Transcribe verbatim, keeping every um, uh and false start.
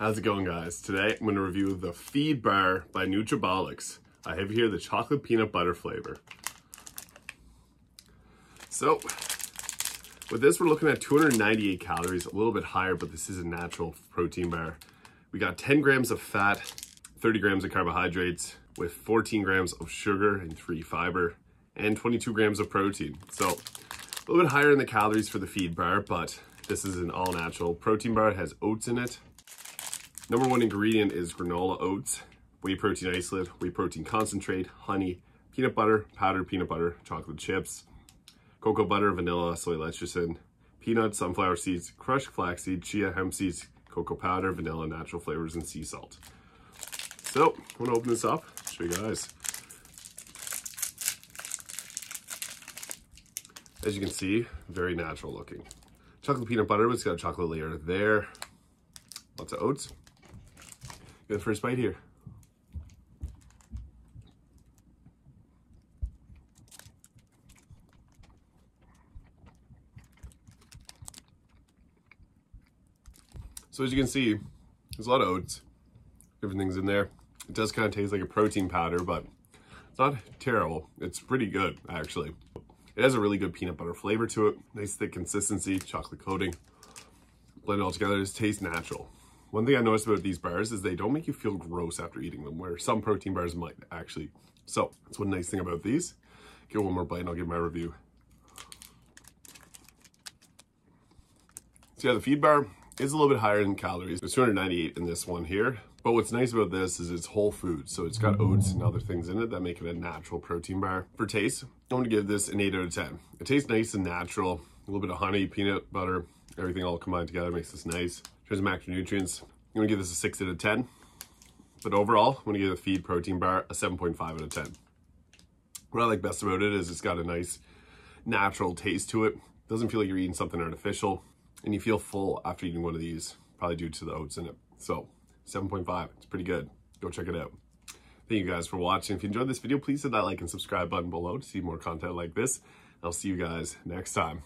How's it going, guys? Today I'm going to review the Feed Bar by Nutrabolics. I have here the chocolate peanut butter flavor. So with this, we're looking at two hundred ninety-eight calories, a little bit higher, but this is a natural protein bar. We got ten grams of fat, thirty grams of carbohydrates, with fourteen grams of sugar and three fiber, and twenty-two grams of protein. So a little bit higher in the calories for the Feed Bar, but this is an all natural protein bar. It has oats in it. Number one ingredient is granola oats, whey protein isolate, whey protein concentrate, honey, peanut butter, powdered peanut butter, chocolate chips, cocoa butter, vanilla, soy lecithin, peanuts, sunflower seeds, crushed flaxseed, chia, hemp seeds, cocoa powder, vanilla, natural flavors, and sea salt. So I'm gonna open this up, show you guys. As you can see, very natural looking. Chocolate peanut butter, but it's got a chocolate layer there. Lots of oats. Get the first bite here. So as you can see, there's a lot of oats. Everything's in there. It does kind of taste like a protein powder, but it's not terrible. It's pretty good, actually. It has a really good peanut butter flavor to it. Nice thick consistency, chocolate coating. Blend it all together, it just tastes natural. One thing I noticed about these bars is they don't make you feel gross after eating them, where some protein bars might, actually. So that's one nice thing about these. Give one more bite and I'll give my review. So yeah, the Feed Bar is a little bit higher in calories. There's two hundred ninety-eight in this one here. But what's nice about this is it's whole food. So it's got oats and other things in it that make it a natural protein bar. For taste, I'm gonna give this an eight out of ten. It tastes nice and natural. A little bit of honey, peanut butter, everything all combined together makes this nice. In terms of macronutrients, I'm gonna give this a six out of ten. But overall, I'm gonna give the Feed protein bar a seven point five out of ten. What I like best about it is it's got a nice natural taste to it. Doesn't feel like you're eating something artificial, and you feel full after eating one of these, probably due to the oats in it. So seven point five, it's pretty good. Go check it out. Thank you guys for watching. If you enjoyed this video, please hit that like and subscribe button below to see more content like this. I'll see you guys next time.